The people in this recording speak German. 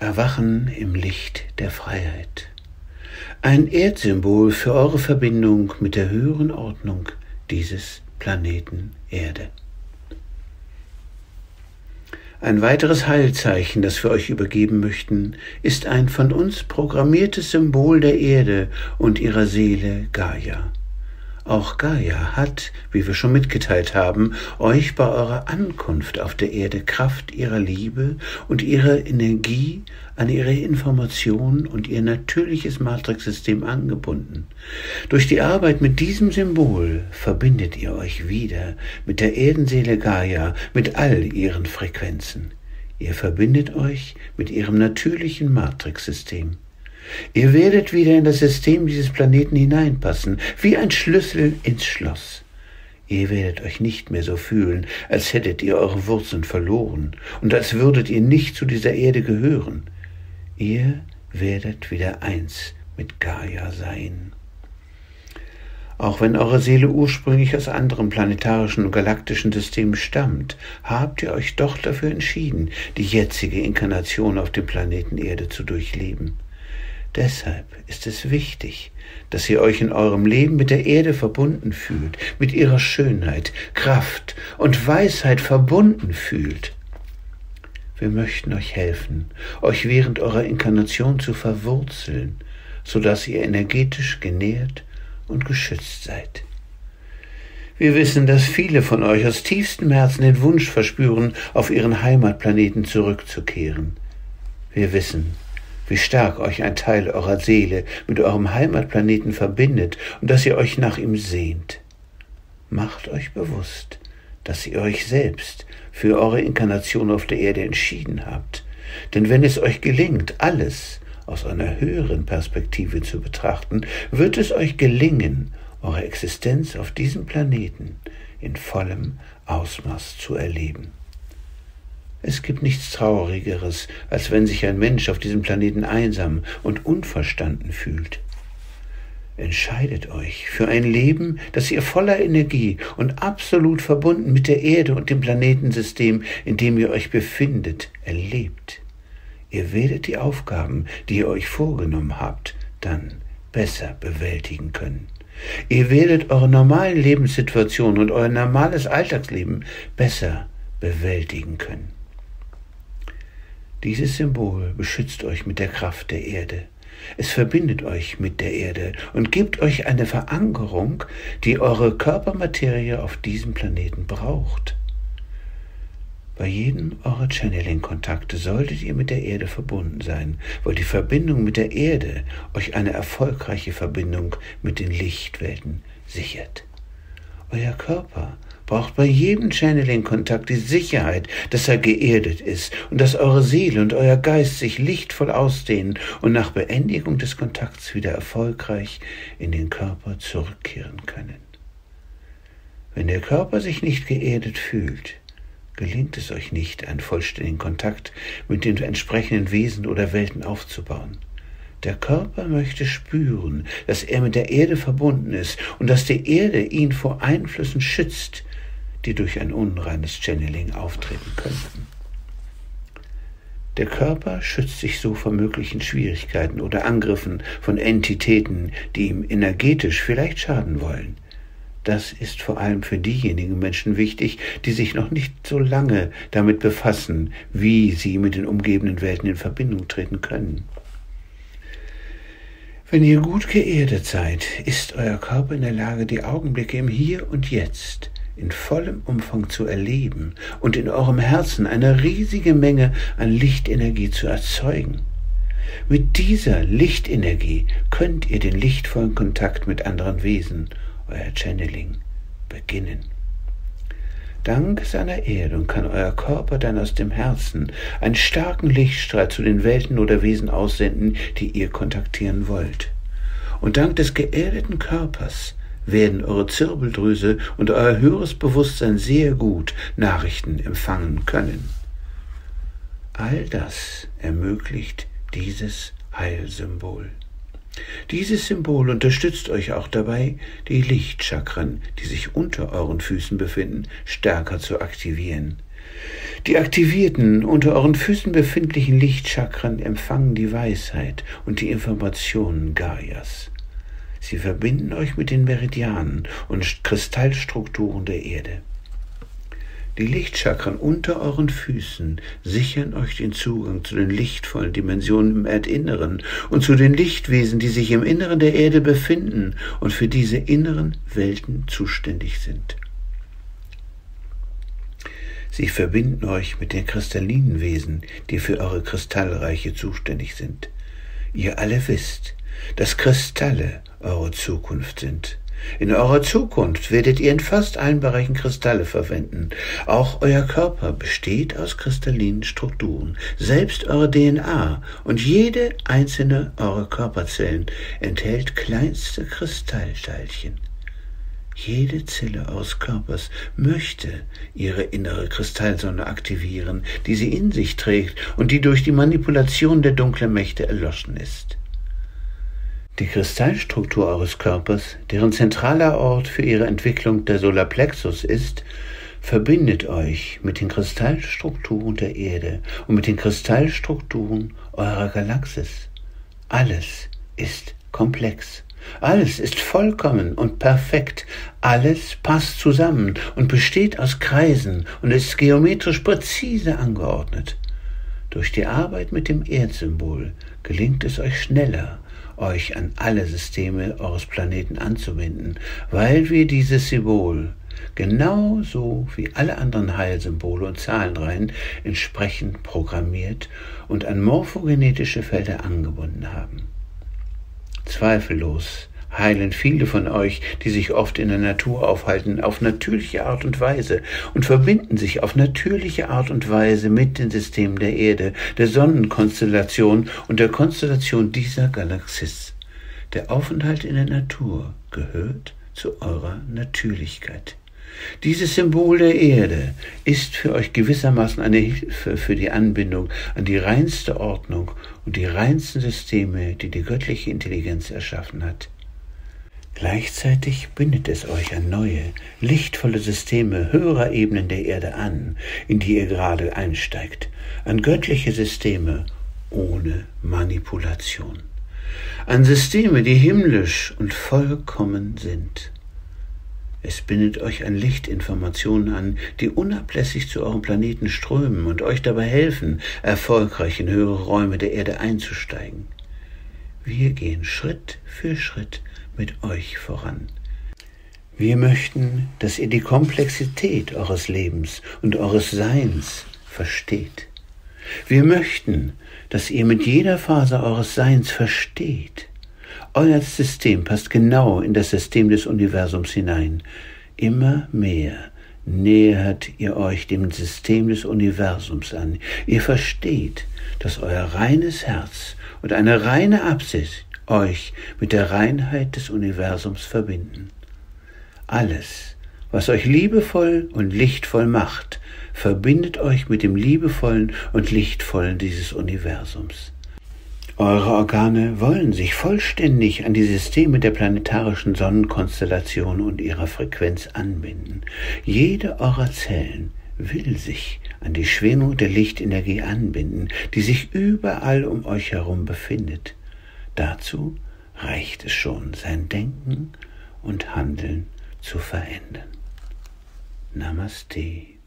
Erwachen im Licht der Freiheit. Ein Erdsymbol für eure Verbindung mit der höheren Ordnung dieses Planeten Erde. Ein weiteres Heilzeichen, das wir euch übergeben möchten, ist ein von uns programmiertes Symbol der Erde und ihrer Seele Gaia. Auch Gaia hat, wie wir schon mitgeteilt haben, euch bei eurer Ankunft auf der Erde Kraft ihrer Liebe und ihrer Energie an ihre Informationen und ihr natürliches Matrixsystem angebunden. Durch die Arbeit mit diesem Symbol verbindet ihr euch wieder mit der Erdenseele Gaia, mit all ihren Frequenzen. Ihr verbindet euch mit ihrem natürlichen Matrixsystem. Ihr werdet wieder in das System dieses Planeten hineinpassen, wie ein Schlüssel ins Schloss. Ihr werdet euch nicht mehr so fühlen, als hättet ihr eure Wurzeln verloren und als würdet ihr nicht zu dieser Erde gehören. Ihr werdet wieder eins mit Gaia sein. Auch wenn eure Seele ursprünglich aus anderen planetarischen und galaktischen Systemen stammt, habt ihr euch doch dafür entschieden, die jetzige Inkarnation auf dem Planeten Erde zu durchleben. Deshalb ist es wichtig, dass ihr euch in eurem Leben mit der Erde verbunden fühlt, mit ihrer Schönheit, Kraft und Weisheit verbunden fühlt. Wir möchten euch helfen, euch während eurer Inkarnation zu verwurzeln, sodass ihr energetisch genährt und geschützt seid. Wir wissen, dass viele von euch aus tiefstem Herzen den Wunsch verspüren, auf ihren Heimatplaneten zurückzukehren. Wir wissen, wie stark euch ein Teil eurer Seele mit eurem Heimatplaneten verbindet und dass ihr euch nach ihm sehnt. Macht euch bewusst, dass ihr euch selbst für eure Inkarnation auf der Erde entschieden habt. Denn wenn es euch gelingt, alles aus einer höheren Perspektive zu betrachten, wird es euch gelingen, eure Existenz auf diesem Planeten in vollem Ausmaß zu erleben. Es gibt nichts Traurigeres, als wenn sich ein Mensch auf diesem Planeten einsam und unverstanden fühlt. Entscheidet euch für ein Leben, das ihr voller Energie und absolut verbunden mit der Erde und dem Planetensystem, in dem ihr euch befindet, erlebt. Ihr werdet die Aufgaben, die ihr euch vorgenommen habt, dann besser bewältigen können. Ihr werdet eure normalen Lebenssituationen und euer normales Alltagsleben besser bewältigen können. Dieses Symbol beschützt euch mit der Kraft der Erde. Es verbindet euch mit der Erde und gibt euch eine Verankerung, die eure Körpermaterie auf diesem Planeten braucht. Bei jedem eurer Channeling-Kontakte solltet ihr mit der Erde verbunden sein, weil die Verbindung mit der Erde euch eine erfolgreiche Verbindung mit den Lichtwelten sichert. Euer Körper braucht bei jedem Channeling-Kontakt die Sicherheit, dass er geerdet ist und dass eure Seele und euer Geist sich lichtvoll ausdehnen und nach Beendigung des Kontakts wieder erfolgreich in den Körper zurückkehren können. Wenn der Körper sich nicht geerdet fühlt, gelingt es euch nicht, einen vollständigen Kontakt mit den entsprechenden Wesen oder Welten aufzubauen. Der Körper möchte spüren, dass er mit der Erde verbunden ist und dass die Erde ihn vor Einflüssen schützt, die durch ein unreines Channeling auftreten könnten. Der Körper schützt sich so vor möglichen Schwierigkeiten oder Angriffen von Entitäten, die ihm energetisch vielleicht schaden wollen. Das ist vor allem für diejenigen Menschen wichtig, die sich noch nicht so lange damit befassen, wie sie mit den umgebenden Welten in Verbindung treten können. Wenn ihr gut geerdet seid, ist euer Körper in der Lage, die Augenblicke im Hier und Jetzt in vollem Umfang zu erleben und in eurem Herzen eine riesige Menge an Lichtenergie zu erzeugen. Mit dieser Lichtenergie könnt ihr den lichtvollen Kontakt mit anderen Wesen, euer Channeling, beginnen. Dank seiner Erdung kann euer Körper dann aus dem Herzen einen starken Lichtstrahl zu den Welten oder Wesen aussenden, die ihr kontaktieren wollt. Und dank des geerdeten Körpers werden eure Zirbeldrüse und euer höheres Bewusstsein sehr gut Nachrichten empfangen können. All das ermöglicht dieses Heilsymbol. Dieses Symbol unterstützt euch auch dabei, die Lichtchakren, die sich unter euren Füßen befinden, stärker zu aktivieren. Die aktivierten, unter euren Füßen befindlichen Lichtchakren empfangen die Weisheit und die Informationen Gaias. Sie verbinden euch mit den Meridianen und Kristallstrukturen der Erde. Die Lichtchakren unter euren Füßen sichern euch den Zugang zu den lichtvollen Dimensionen im Erdinneren und zu den Lichtwesen, die sich im Inneren der Erde befinden und für diese inneren Welten zuständig sind. Sie verbinden euch mit den kristallinen Wesen, die für eure Kristallreiche zuständig sind. Ihr alle wisst, dass Kristalle eure Zukunft sind. In eurer Zukunft werdet ihr in fast allen Bereichen Kristalle verwenden. Auch euer Körper besteht aus kristallinen Strukturen. Selbst eure DNA und jede einzelne eurer Körperzellen enthält kleinste Kristallteilchen. Jede Zelle eures Körpers möchte ihre innere Kristallsonne aktivieren, die sie in sich trägt und die durch die Manipulation der dunklen Mächte erloschen ist. Die Kristallstruktur eures Körpers, deren zentraler Ort für ihre Entwicklung der Solarplexus ist, verbindet euch mit den Kristallstrukturen der Erde und mit den Kristallstrukturen eurer Galaxis. Alles ist komplex. Alles ist vollkommen und perfekt. Alles passt zusammen und besteht aus Kreisen und ist geometrisch präzise angeordnet. Durch die Arbeit mit dem Erdsymbol gelingt es euch schneller, euch an alle Systeme eures Planeten anzubinden, weil wir dieses Symbol, genauso wie alle anderen Heilsymbole und Zahlenreihen, entsprechend programmiert und an morphogenetische Felder angebunden haben. Zweifellos heilen viele von euch, die sich oft in der Natur aufhalten, auf natürliche Art und Weise und verbinden sich auf natürliche Art und Weise mit den Systemen der Erde, der Sonnenkonstellation und der Konstellation dieser Galaxis. Der Aufenthalt in der Natur gehört zu eurer Natürlichkeit. Dieses Symbol der Erde ist für euch gewissermaßen eine Hilfe für die Anbindung an die reinste Ordnung und die reinsten Systeme, die die göttliche Intelligenz erschaffen hat. Gleichzeitig bindet es euch an neue, lichtvolle Systeme höherer Ebenen der Erde an, in die ihr gerade einsteigt, an göttliche Systeme ohne Manipulation, an Systeme, die himmlisch und vollkommen sind. Es bindet euch an Lichtinformationen an, die unablässig zu eurem Planeten strömen und euch dabei helfen, erfolgreich in höhere Räume der Erde einzusteigen. Wir gehen Schritt für Schritt mit euch voran. Wir möchten, dass ihr die Komplexität eures Lebens und eures Seins versteht. Wir möchten, dass ihr mit jeder Phase eures Seins versteht. Euer System passt genau in das System des Universums hinein. Immer mehr nähert ihr euch dem System des Universums an. Ihr versteht, dass euer reines Herz und eine reine Absicht euch mit der Reinheit des Universums verbinden. Alles, was euch liebevoll und lichtvoll macht, verbindet euch mit dem liebevollen und lichtvollen dieses Universums. Eure Organe wollen sich vollständig an die Systeme der planetarischen Sonnenkonstellation und ihrer Frequenz anbinden. Jede eurer Zellen will sich an die Schwingung der Lichtenergie anbinden, die sich überall um euch herum befindet. Dazu reicht es schon, sein Denken und Handeln zu verändern. Namaste.